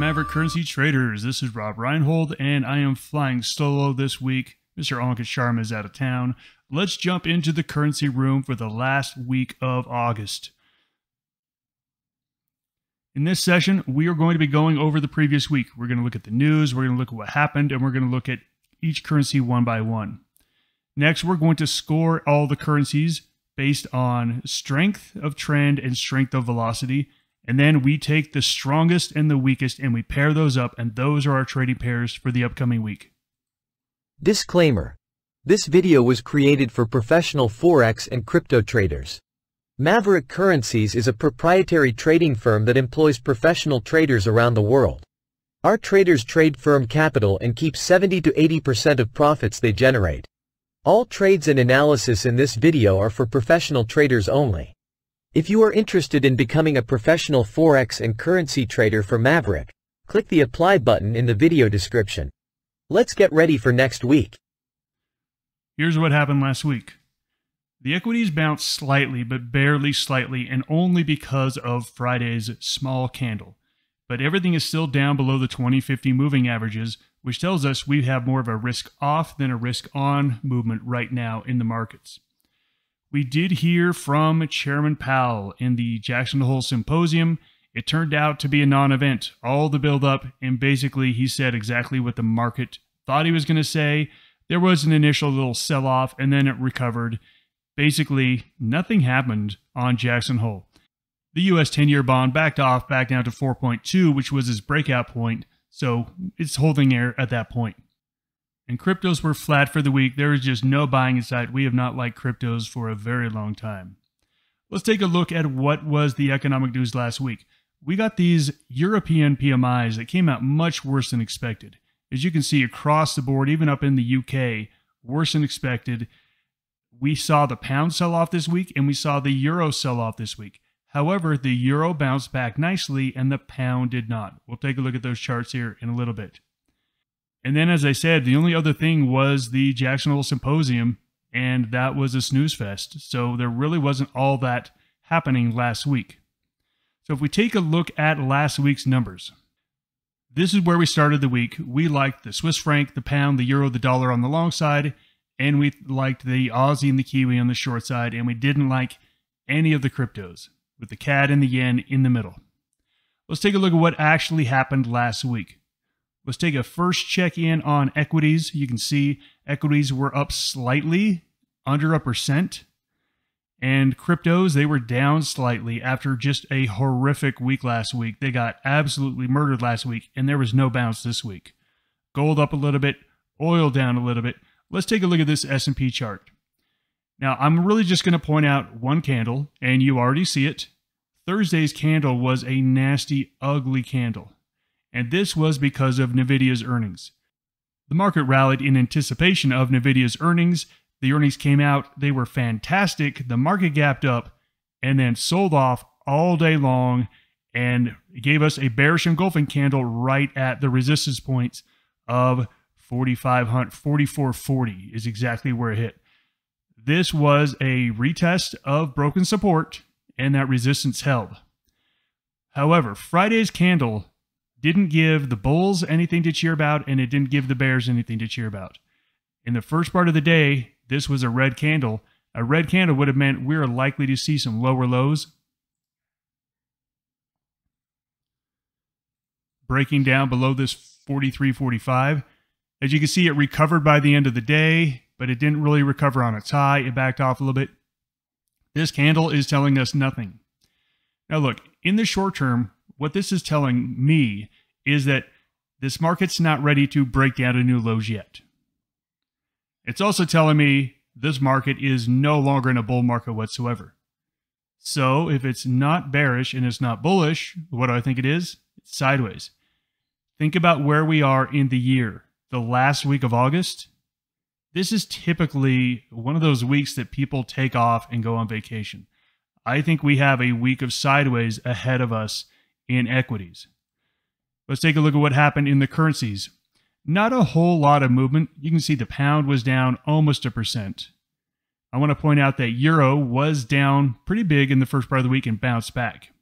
there, Maverick Currency Traders. This is Rob Reinhold, and I am flying solo this week. Mr. Ankit Sharma is out of town. Let's jump into the currency room for the last week of August. In this session, we are going to be going over the previous week. We're going to look at the news, we're going to look at what happened, and we're going to look at each currency one by one. Next, we're going to score all the currencies based on strength of trend and strength of velocity. And then we take the strongest and the weakest and we pair those up, and those are our trading pairs for the upcoming week. Disclaimer: this video was created for professional Forex and crypto traders. Maverick Currencies is a proprietary trading firm that employs professional traders around the world. Our traders trade firm capital and keep 70 to 80% of profits they generate. All trades and analysis in this video are for professional traders only. If you are interested in becoming a professional Forex and currency trader for Maverick, click the apply button in the video description. Let's get ready for next week. Here's what happened last week. The equities bounced slightly, but barely slightly, and only because of Friday's small candle. But everything is still down below the 2050 moving averages, which tells us we have more of a risk off than a risk on movement right now in the markets. We did hear from Chairman Powell in the Jackson Hole Symposium. It turned out to be a non-event, all the buildup, and basically he said exactly what the market thought he was going to say. There was an initial little sell-off, and then it recovered. Basically, nothing happened on Jackson Hole. The U.S. 10-year bond backed off, back down to 4.2, which was his breakout point. So it's holding air at that point. And cryptos were flat for the week. There is just no buying in sight. We have not liked cryptos for a very long time. Let's take a look at what was the economic news last week. We got these European PMIs that came out much worse than expected. As you can see across the board, even up in the UK, worse than expected. We saw the pound sell off this week and we saw the euro sell off this week. However, the euro bounced back nicely and the pound did not. We'll take a look at those charts here in a little bit. And then, as I said, the only other thing was the Jackson Hole Symposium, and that was a snooze fest. So there really wasn't all that happening last week. So if we take a look at last week's numbers, this is where we started the week. We liked the Swiss franc, the pound, the euro, the dollar on the long side, and we liked the Aussie and the Kiwi on the short side, and we didn't like any of the cryptos, with the CAD and the yen in the middle. Let's take a look at what actually happened last week. Let's take a first check in on equities. You can see equities were up slightly, under 1%. And cryptos, they were down slightly after just a horrific week last week. They got absolutely murdered last week, and there was no bounce this week. Gold up a little bit, oil down a little bit. Let's take a look at this S&P chart. Now, I'm really just going to point out one candle, and you already see it. Thursday's candle was a nasty, ugly candle. And this was because of NVIDIA's earnings. The market rallied in anticipation of NVIDIA's earnings. The earnings came out. They were fantastic. The market gapped up and then sold off all day long and gave us a bearish engulfing candle right at the resistance points of 4,500. 4,440 is exactly where it hit. This was a retest of broken support, and that resistance held. However, Friday's candle didn't give the bulls anything to cheer about, and it didn't give the bears anything to cheer about. In the first part of the day, this was a red candle. A red candle would have meant we were likely to see some lower lows, breaking down below this 43.45. As you can see, it recovered by the end of the day, but it didn't really recover on its high. It backed off a little bit. This candle is telling us nothing. Now look, in the short term, what this is telling me is that this market's not ready to break down to new lows yet. It's also telling me this market is no longer in a bull market whatsoever. So if it's not bearish and it's not bullish, what do I think it is? It's sideways. Think about where we are in the year. The last week of August, this is typically one of those weeks that people take off and go on vacation. I think we have a week of sideways ahead of us in equities. Let's take a look at what happened in the currencies. Not a whole lot of movement. You can see the pound was down almost 1%. I want to point out that euro was down pretty big in the first part of the week and bounced back.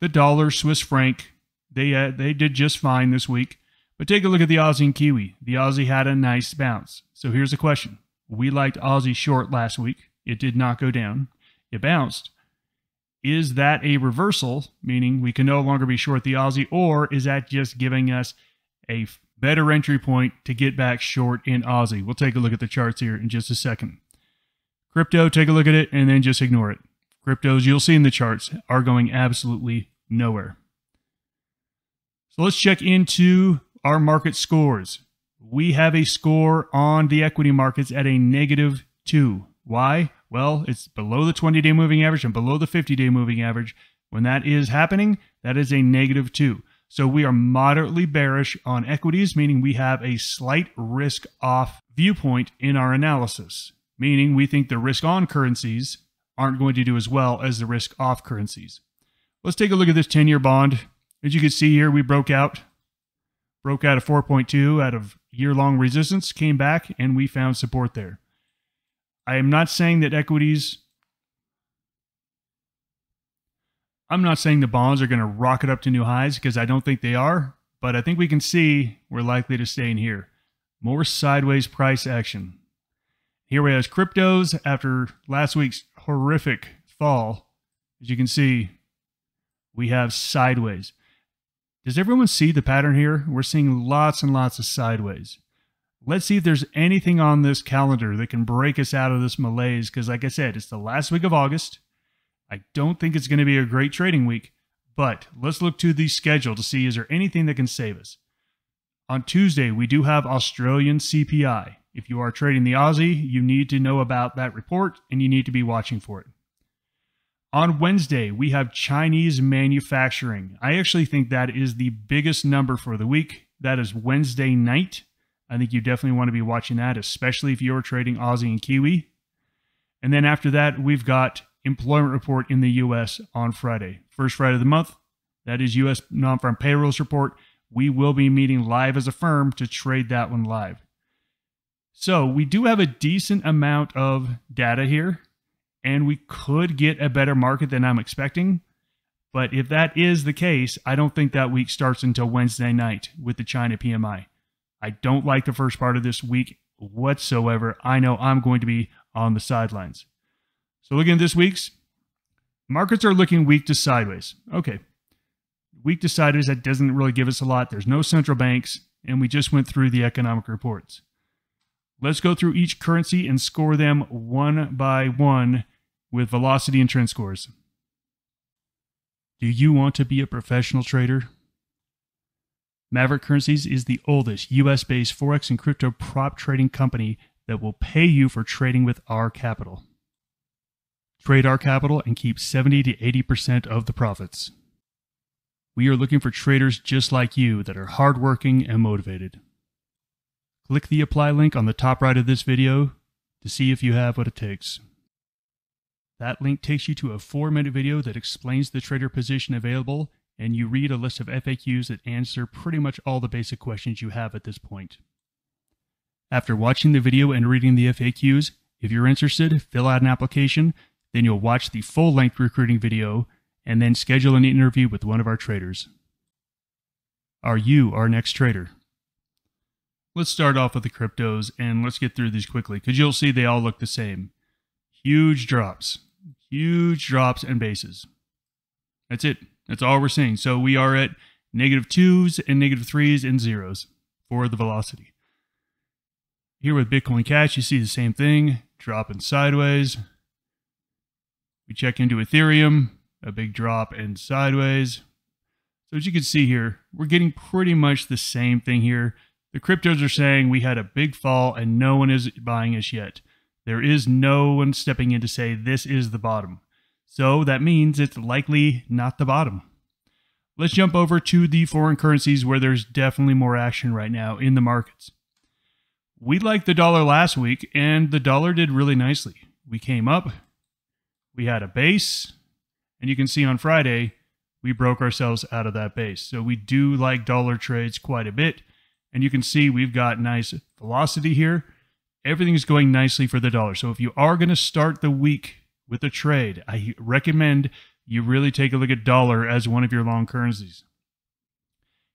The dollar, Swiss franc, They did just fine this week. But take a look at the Aussie and Kiwi. The Aussie had a nice bounce. So here's the question. We liked Aussie short last week. It did not go down. It bounced. Is that a reversal, meaning we can no longer be short the Aussie, or is that just giving us a better entry point to get back short in Aussie? We'll take a look at the charts here in just a second. Crypto, take a look at it and then just ignore it. Cryptos, you'll see in the charts, are going absolutely nowhere. So let's check into our market scores. We have a score on the equity markets at a -2. Why? Well, it's below the 20-day moving average and below the 50-day moving average. When that is happening, that is a -2. So we are moderately bearish on equities, meaning we have a slight risk-off viewpoint in our analysis, meaning we think the risk-on currencies aren't going to do as well as the risk-off currencies. Let's take a look at this 10-year bond. As you can see here, we broke out of 4.2 out of year-long resistance, came back, and we found support there. I'm not saying the bonds are going to rocket up to new highs, because I don't think they are, but I think we can see we're likely to stay in here. More sideways price action. Here we have cryptos after last week's horrific fall. As you can see, we have sideways. Does everyone see the pattern here? We're seeing lots and lots of sideways. Let's see if there's anything on this calendar that can break us out of this malaise, because like I said, it's the last week of August. I don't think it's going to be a great trading week, but let's look to the schedule to see is there anything that can save us. On Tuesday, we do have Australian CPI. If you are trading the Aussie, you need to know about that report and you need to be watching for it. On Wednesday, we have Chinese manufacturing. I actually think that is the biggest number for the week. That is Wednesday night. I think you definitely want to be watching that, especially if you're trading Aussie and Kiwi. And then after that, we've got employment report in the U.S. on Friday. First Friday of the month, that is U.S. non-farm payrolls report. We will be meeting live as a firm to trade that one live. So we do have a decent amount of data here, and we could get a better market than I'm expecting. But if that is the case, I don't think that week starts until Wednesday night with the China PMI. I don't like the first part of this week whatsoever. I know I'm going to be on the sidelines. So looking at this week's, markets are looking weak to sideways. Okay. Weak to sideways, that doesn't really give us a lot. There's no central banks, and we just went through the economic reports. Let's go through each currency and score them one by one with velocity and trend scores. Do you want to be a professional trader? Maverick Currencies is the oldest U.S.-based Forex and crypto prop trading company that will pay you for trading with our capital. Trade our capital and keep 70 to 80% of the profits. We are looking for traders just like you that are hardworking and motivated. Click the apply link on the top right of this video to see if you have what it takes. That link takes you to a 4-minute video that explains the trader position available, and you read a list of FAQs that answer pretty much all the basic questions you have at this point. After watching the video and reading the FAQs, if you're interested, fill out an application, then you'll watch the full-length recruiting video, and then schedule an interview with one of our traders. Are you our next trader? Let's start off with the cryptos, and let's get through these quickly, because you'll see they all look the same. Huge drops and bases. That's it. That's all we're seeing. So we are at -2s and -3s and 0s for the velocity. Here with Bitcoin Cash, you see the same thing, dropping sideways. We check into Ethereum, a big drop and sideways. So as you can see here, we're getting pretty much the same thing here. The cryptos are saying we had a big fall and no one is buying us yet. There is no one stepping in to say this is the bottom. So that means it's likely not the bottom. Let's jump over to the foreign currencies where there's definitely more action right now in the markets. We liked the dollar last week, and the dollar did really nicely. We came up, we had a base, and you can see on Friday, we broke ourselves out of that base. So we do like dollar trades quite a bit, and you can see we've got nice velocity here. Everything's going nicely for the dollar. So if you are going to start the week with a trade, I recommend you really take a look at dollar as one of your long currencies.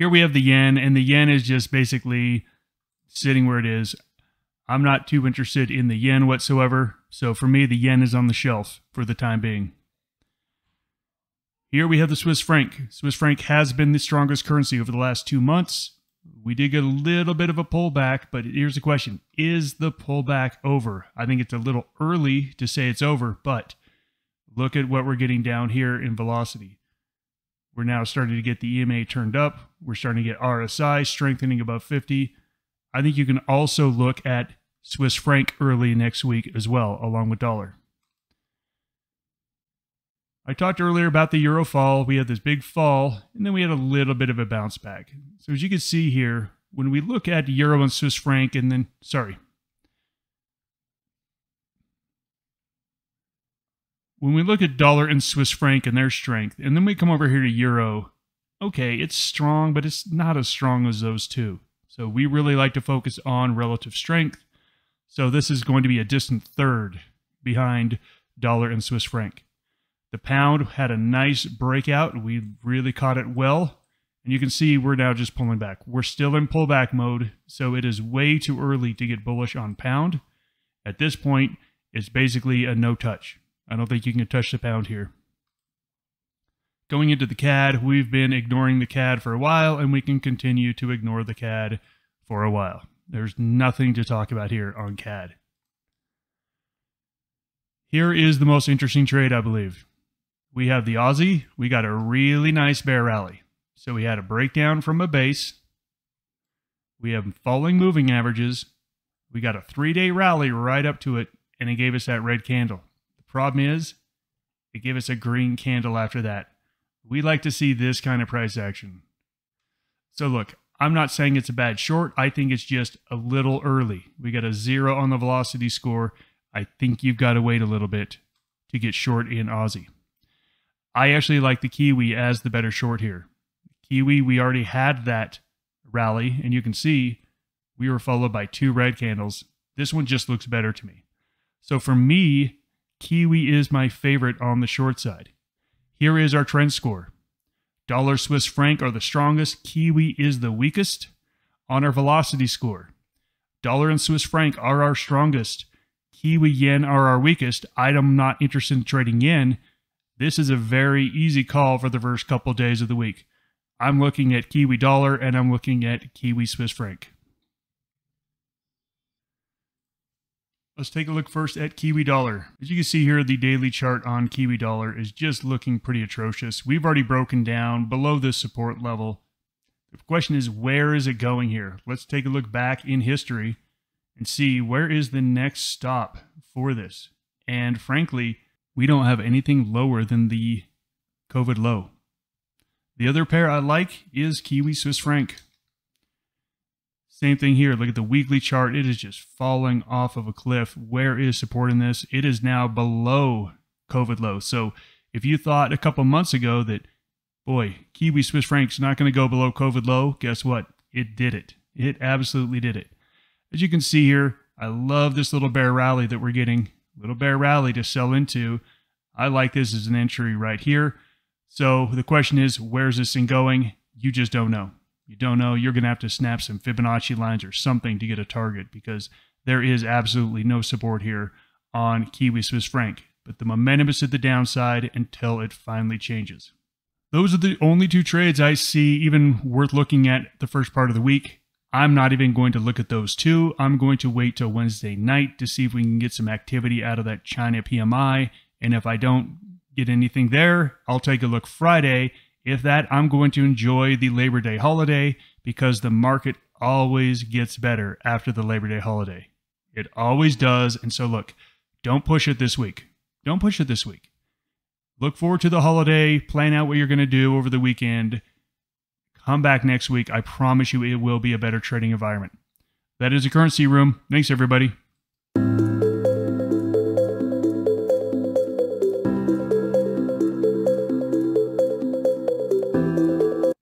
Here we have the yen, and the yen is just basically sitting where it is. I'm not too interested in the yen whatsoever. So for me, the yen is on the shelf for the time being. Here we have the Swiss franc. Swiss franc has been the strongest currency over the last 2 months. We did get a little bit of a pullback, but here's the question. Is the pullback over? I think it's a little early to say it's over, but look at what we're getting down here in velocity. We're now starting to get the EMA turned up. We're starting to get RSI strengthening above 50. I think you can also look at Swiss franc early next week as well, along with dollar. I talked earlier about the euro fall. We had this big fall, and then we had a little bit of a bounce back. So as you can see here, when we look at euro and Swiss franc, and then, when we look at dollar and Swiss franc and their strength, and then we come over here to euro, okay, it's strong, but it's not as strong as those two. So we really like to focus on relative strength. So this is going to be a distant third behind dollar and Swiss franc. The pound had a nice breakout. We really caught it well. And you can see we're now just pulling back. We're still in pullback mode, so it is way too early to get bullish on pound. At this point, it's basically a no touch. I don't think you can touch the pound here. Going into the CAD, we've been ignoring the CAD for a while, and we can continue to ignore the CAD for a while. There's nothing to talk about here on CAD. Here is the most interesting trade, I believe. We have the Aussie. We got a really nice bear rally. So we had a breakdown from a base. We have falling moving averages. We got a 3-day rally right up to it, and it gave us that red candle. Problem is, it gave us a green candle after that. We like to see this kind of price action. So look, I'm not saying it's a bad short. I think it's just a little early. We got a 0 on the velocity score. I think you've got to wait a little bit to get short in Aussie. I actually like the Kiwi as the better short here. Kiwi, we already had that rally, and you can see we were followed by 2 red candles. This one just looks better to me. So for me, Kiwi is my favorite on the short side. Here is our trend score. Dollar Swiss franc are the strongest. Kiwi is the weakest. On our velocity score, dollar and Swiss franc are our strongest. Kiwi yen are our weakest. I'm not interested in trading yen. This is a very easy call for the first couple days of the week. I'm looking at Kiwi dollar and I'm looking at Kiwi Swiss franc. Let's take a look first at Kiwi dollar. As you can see here, the daily chart on Kiwi dollar is just looking pretty atrocious. We've already broken down below this support level. The question is, where is it going here? Let's take a look back in history and see where is the next stop for this. And frankly, we don't have anything lower than the COVID low. The other pair I like is Kiwi Swiss franc. Same thing here. Look at the weekly chart. It is just falling off of a cliff. Where is support in this? It is now below COVID low. So if you thought a couple months ago that, boy, Kiwi Swiss franc's not going to go below COVID low, guess what? It did it. It absolutely did it. As you can see here, I love this little bear rally that we're getting. Little bear rally to sell into. I like this as an entry right here. So the question is, where's this thing going? You just don't know. You don't know, you're going to have to snap some Fibonacci lines or something to get a target, because there is absolutely no support here on Kiwi Swiss franc. But the momentum is at the downside until it finally changes. Those are the only 2 trades I see even worth looking at the first part of the week. I'm not even going to look at those 2. I'm going to wait till Wednesday night to see if we can get some activity out of that China PMI. And if I don't get anything there, I'll take a look Friday. If that, I'm going to enjoy the Labor Day holiday, because the market always gets better after the Labor Day holiday. It always does. And so look, don't push it this week. Don't push it this week. Look forward to the holiday. Plan out what you're going to do over the weekend. Come back next week. I promise you it will be a better trading environment. That is the Currency Room. Thanks, everybody.